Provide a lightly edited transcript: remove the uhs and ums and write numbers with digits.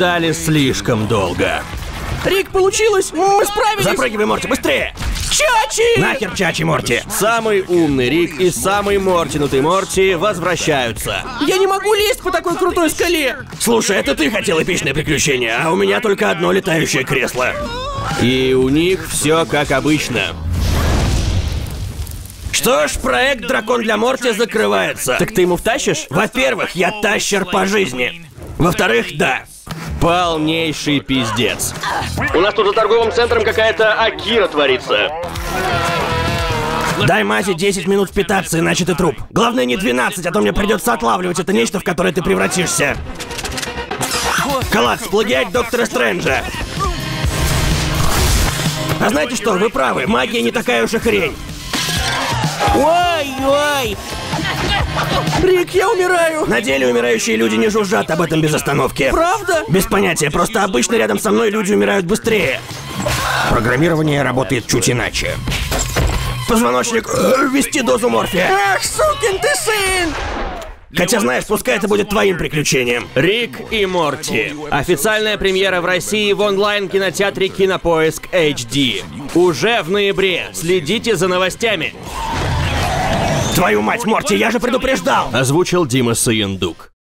ждали слишком долго. Рик, получилось! Мы справились! Запрыгивай, Морти, быстрее! Чачи! Нахер Чачи, Морти! Самый умный Рик и самый мортинутый Морти возвращаются. Я не могу лезть по такой крутой скале! Слушай, это ты хотел эпичное приключение, а у меня только одно летающее кресло. И у них все как обычно. Что ж, проект «Дракон для Морти» закрывается. Так ты ему втащишь? Во-первых, я тащер по жизни. Во-вторых, да. Полнейший пиздец. У нас тут за торговым центром какая-то Акира творится. Дай мази 10 минут питаться, иначе ты труп. Главное не 12, а то мне придется отлавливать это нечто, в которое ты превратишься. Калакс, плагиат доктора Стрэнджа. А знаете что, вы правы, магия не такая уж и хрень. Ой-ой! Рик, я умираю! На деле умирающие люди не жужжат об этом без остановки. Правда? Без понятия, просто обычно рядом со мной люди умирают быстрее. Программирование работает чуть иначе. Позвоночник, ввести дозу морфия. Ах, сукин ты сын! Хотя, знаешь, пускай это будет твоим приключением. Рик и Морти. Официальная премьера в России в онлайн-кинотеатре Кинопоиск HD. Уже в ноябре. Следите за новостями. Твою мать, Морти, я же предупреждал! Озвучил Дима Сыендук.